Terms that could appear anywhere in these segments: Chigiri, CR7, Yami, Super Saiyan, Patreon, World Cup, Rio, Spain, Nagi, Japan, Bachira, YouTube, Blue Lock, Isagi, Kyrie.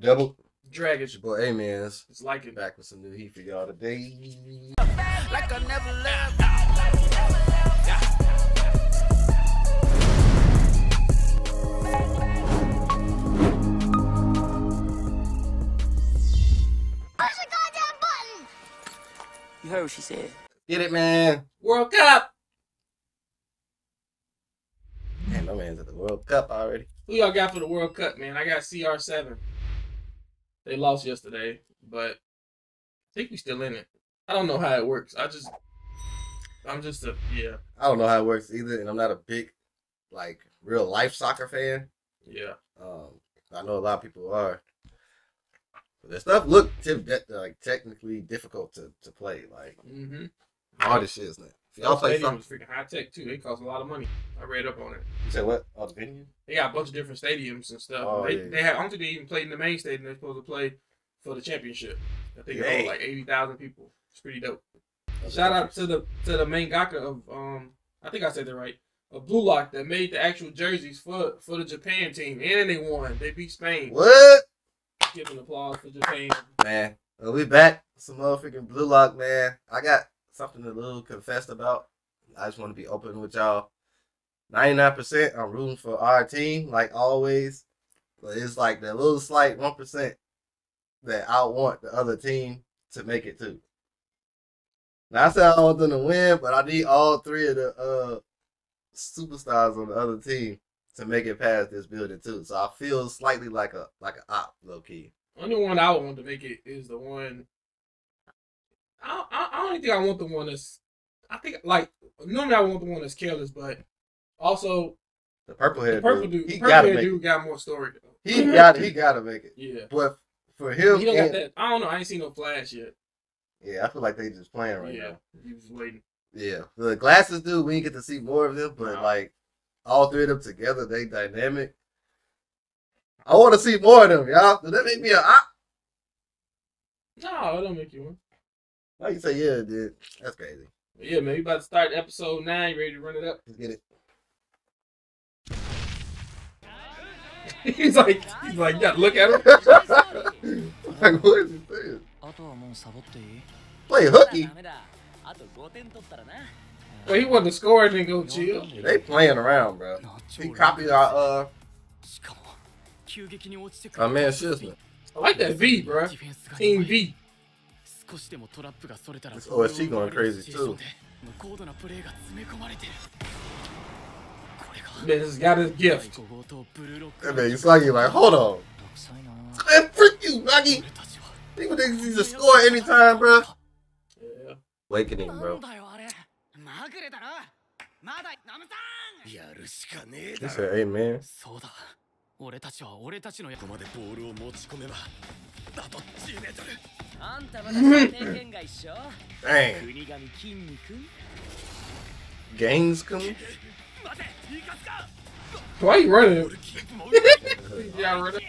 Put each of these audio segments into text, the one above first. Double Draggage. But hey, man, it's like it. Back with some new heat for y'all today. Like I never left. Push the goddamn button. You heard what she said. Get it, man. World Cup. Man, my man's at the World Cup already. Who y'all got for the World Cup, man? I got CR7. They lost yesterday, but I think we still in it. I don't know how it works. Yeah. I don't know how it works either, and I'm not a big, like, real life soccer fan. Yeah. I know a lot of people are. But that stuff looked like technically difficult to play. Like, all this shit is not. Y'all play something. Was freaking high tech too. They cost a lot of money. I read up on it. You said what? Oh, the venue? They got a bunch of different stadiums and stuff. Oh, they had. I don't think they even played in the main stadium. They're supposed to play for the championship. I think it was like 80,000 people. It's pretty dope. That's Shout out to the main gaka of I think I said that right. Of Blue Lock that made the actual jerseys for the Japan team, and they won. They beat Spain. What? Give an applause for Japan. Man, well, we back. Some motherfucking Blue Lock, man. I got something a little confessed about. I just want to be open with y'all. 99%, I'm rooting for our team, like always. But it's like that little slight 1% that I want the other team to make it too. Now, I said I want them to win, but I need all three of the superstars on the other team to make it past this building too. So I feel slightly like an op, low key. Only one I want to make it is the one. I don't think I want the one that's, I think, like, normally I want the one that's careless, but also the purple hair dude got more story though. He gotta make it. Yeah. But for him, he don't got that. I don't know, I ain't seen no flash yet. Yeah, I feel like they just playing right now. Yeah, he was waiting. Yeah. The glasses dude, we didn't get to see more of them, but like all three of them together, they dynamic. I wanna see more of them, y'all. Does that make me an op? No, it don't make you one. Oh, you say yeah, dude. That's crazy. Yeah, man, we about to start episode 9. You ready to run it up? Let's get it. he's like, you gotta look at him. Like, what is he saying? Play hooky. Well, he wanted to score and then go chill. They playing around, bro. He copied our man Shisley. I like that V, bro. Team V. Oh, is she going crazy too? Man, this got his gift. That man, Isagi, like, hold on. Man, freak you, Nagi. He would just score anytime, bro. Yeah. Awakening, bro. He said, hey, man. Dang. Gangs coming? Why are you running? Yeah, running.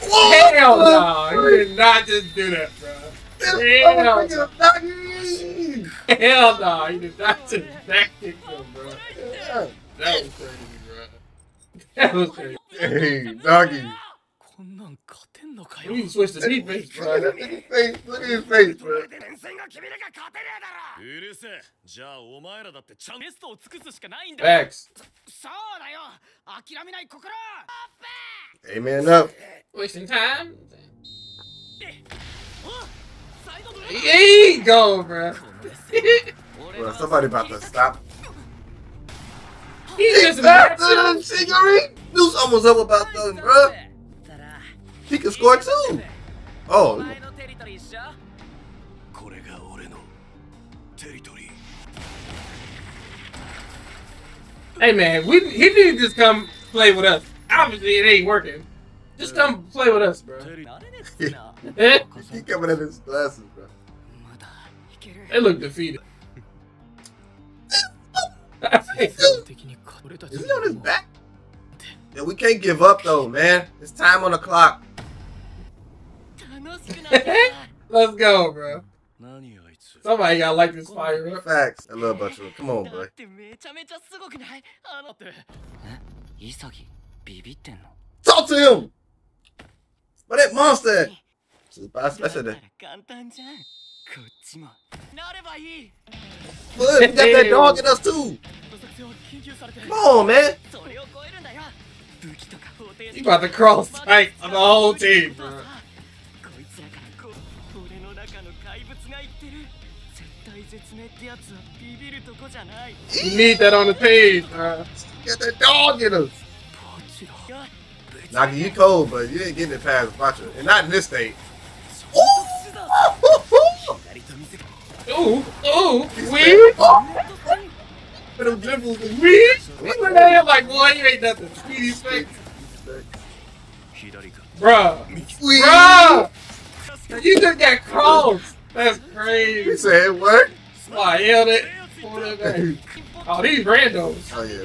Hell no! You did not just do that, bro. Hell no! Hell no! You did not just backkick him, bro. Yeah. That was crazy, bro. That was crazy. Hey, Nagi. We need to switch the defense, bro. Look at his face, bro. Facts. Hey, man up. Wasting time. Here you go, bro. Bro, somebody about to stop. He just back to them, Chigiri. Dude's almost up about them, bro. He can score too. Oh. Hey man, he didn't just come play with us. Obviously, it ain't working. Just come play with us, bro. He coming in his glasses, bro. They look defeated. Is he on his back? Yeah, we can't give up though, man. It's time on the clock. Let's go, bro. Somebody gotta like this fire up. Facts. I love Bachira. Come on, boy. Talk to him! But that monster! Look, we got that dog in us too! Come on, man! You about to cross like the whole team, bro. You need that on the page, bro. Get that dog in us! Nagi, you cold, but you ain't getting it past Bachira. And not in this state. Ooh! Ooh! Ooh! Weird! But them dribbles is weird! He went at him like, boy, you ain't nothing. Speedy face. Bruh! Bruh! You just got crossed! That's crazy. You said what? Oh, I yelled it. Oh, these randos. Oh, yeah.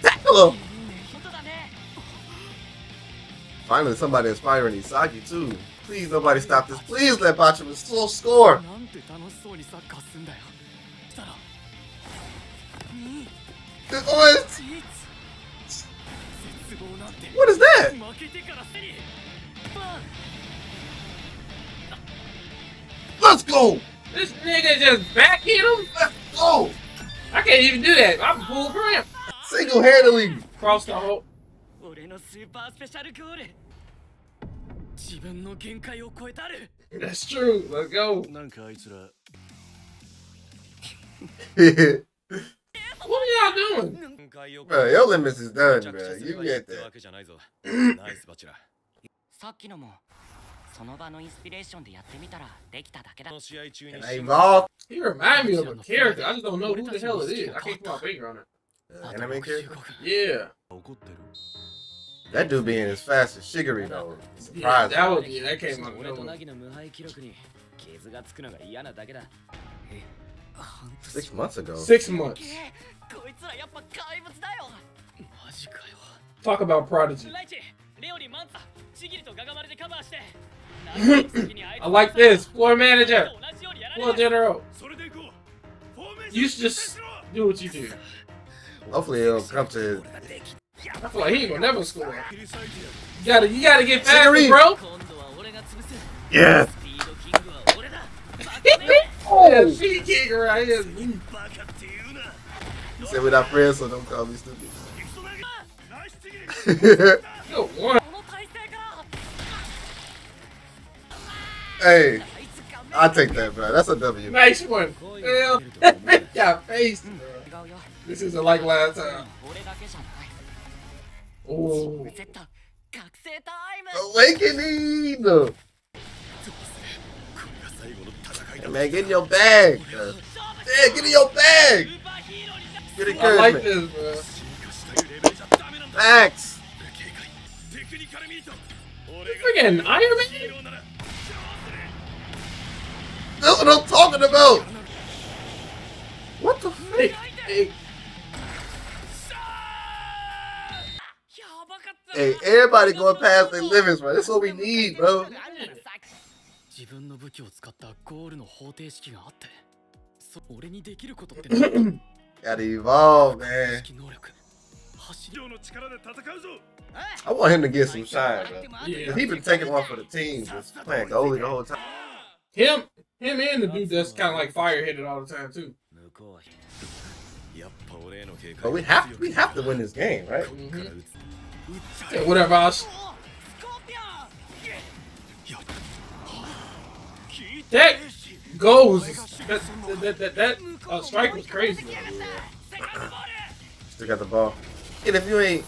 Tackle him! Finally, somebody inspiring Isagi too. Please, nobody stop this. Please let Bachira still score. What is that? Let's go. This nigga just back hit him. Let's go. I can't even do that. I'm full cramp. Single-handedly cross the hole. That's true. Let's go. What are y'all doing? Bro, your limits is done, bro. You get that. And I evolved. He reminds me of a character. I just don't know who the hell it is. I can't put my finger on it. Anime character? Yeah. That dude being as fast as Chigiri though. Surprise. Yeah, that would be that came out. Of 6 months ago. 6 months. Talk about prodigy. I like this. Floor manager. Floor general. You should just do what you do. Hopefully it'll come to his. I feel like he ain't gonna never score. You gotta get faster, bro. Yeah. Oh, she kicker right here. He said we're not friends, so don't call me stupid. Yo, one. Hey, I take that, bro. That's a W. Nice one. Hell, your face, bro. This isn't like last time. Oh. Awakening! Hey man, get in your bag! Bro. Yeah, get in your bag! Get encouragement. I like this, bro. Facts! You freaking Iron Man? That's what I'm talking about! What the freak? Hey. Hey, everybody going past their limits, bro. That's what we need, bro. Gotta evolve, man. I want him to get some shine, bro. Yeah. He's been taking one for the team, just playing goalie the whole time. Him and the dude that's kind of like fire-headed all the time, too. But we have to win this game, right? Mm-hmm. Yeah, whatever else. That goes. That strike was crazy. Still got the ball. And if you ain't.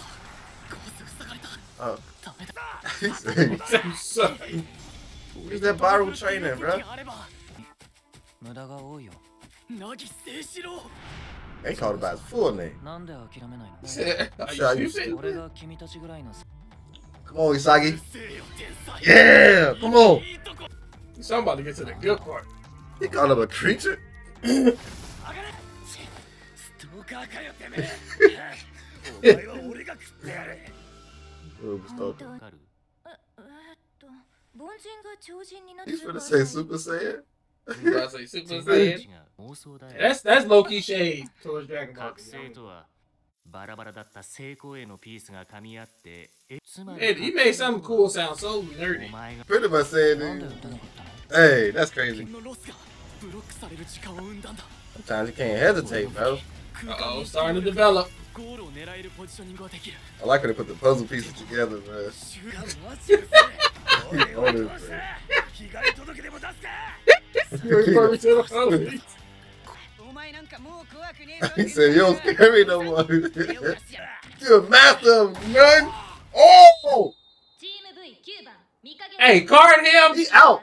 Oh. I'm sorry. Where's that viral training, bro? They called about his full name. Come on, Isagi. Yeah, come on. Somebody get to the good part. He called him a creature. He's gonna say Super Saiyan. Super Saiyan. That's low key shade towards Dragon Ball. Man, he made something cool sound so nerdy. Pretty much saying, dude. Hey, that's crazy. Sometimes you can't hesitate, bro. Uh-oh, starting to develop. I like how they put the puzzle pieces together, man. He said, you don't scare me no more. You're a master of none. Oh! Hey, card him. He out.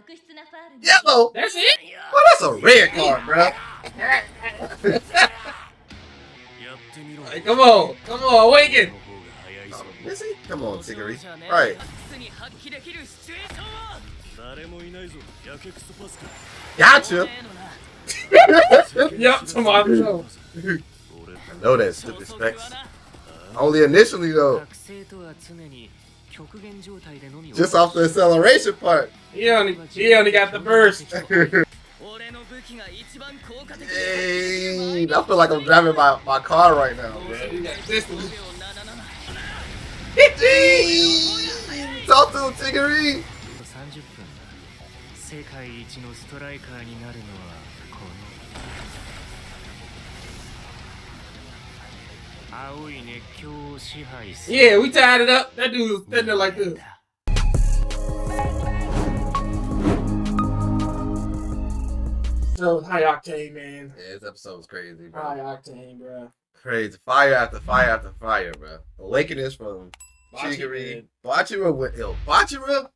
Yellow. That's it? Well, that's a red card, bro. Like, come on. Come on. Awaken. Oh, is he? Come on, Chigiri. All right. Gotcha. Yup, tomorrow. I know that's the specs. Only initially, though. Just off the acceleration part. He only got the burst. Hey, I feel like I'm driving my car right now, bro. Talk to him, Chigiri. Yeah, we tied it up. That dude was standing like this. So high octane, man. Yeah, this episode's crazy, bro. High octane, bro. Crazy. Fire after fire after fire, bro. Awakening is from Chigiri. Bachira went ill. Bachira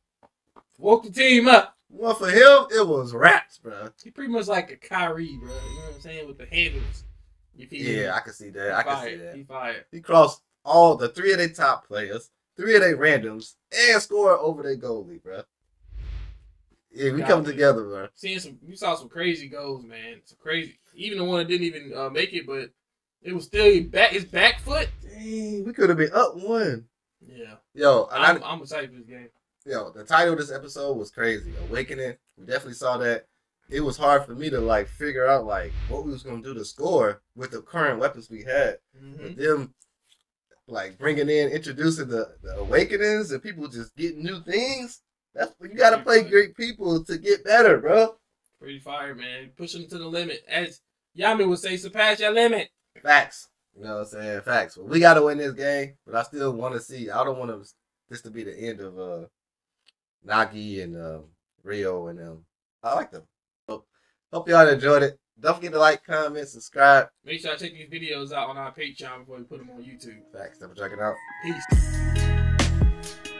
woke the team up. Well, for him, it was rats, bro. He pretty much like a Kyrie, bro. You know what I'm saying? With the handles. Yeah, I can see that. I can see that. He fired. He crossed all the three of their top players, three of their randoms, and scored over their goalie, bro. Yeah, we come together, bro. You saw some crazy goals, man. Some crazy. Even the one that didn't even make it, but it was still back. His back foot. Dang, we could have been up one. Yeah. Yo, I'm excited for this game. Yo, the title of this episode was crazy. Awakening. We definitely saw that. It was hard for me to like figure out like what we was gonna do to score with the current weapons we had. Mm-hmm. With them like bringing in, introducing the awakenings and people just getting new things. That's what you gotta play great people to get better, bro. Pretty fire, man. Pushing them to the limit. As Yami would say, surpass your limit. Facts. You know what I'm saying? Facts. Well, we gotta win this game, but I still wanna see. I don't want this to be the end of Nagi and Rio and them. I like them. So, hope y'all enjoyed it. Don't forget to like, comment, subscribe. Make sure I check these videos out on our Patreon before we put them on YouTube. Facts. Double check it out. Peace.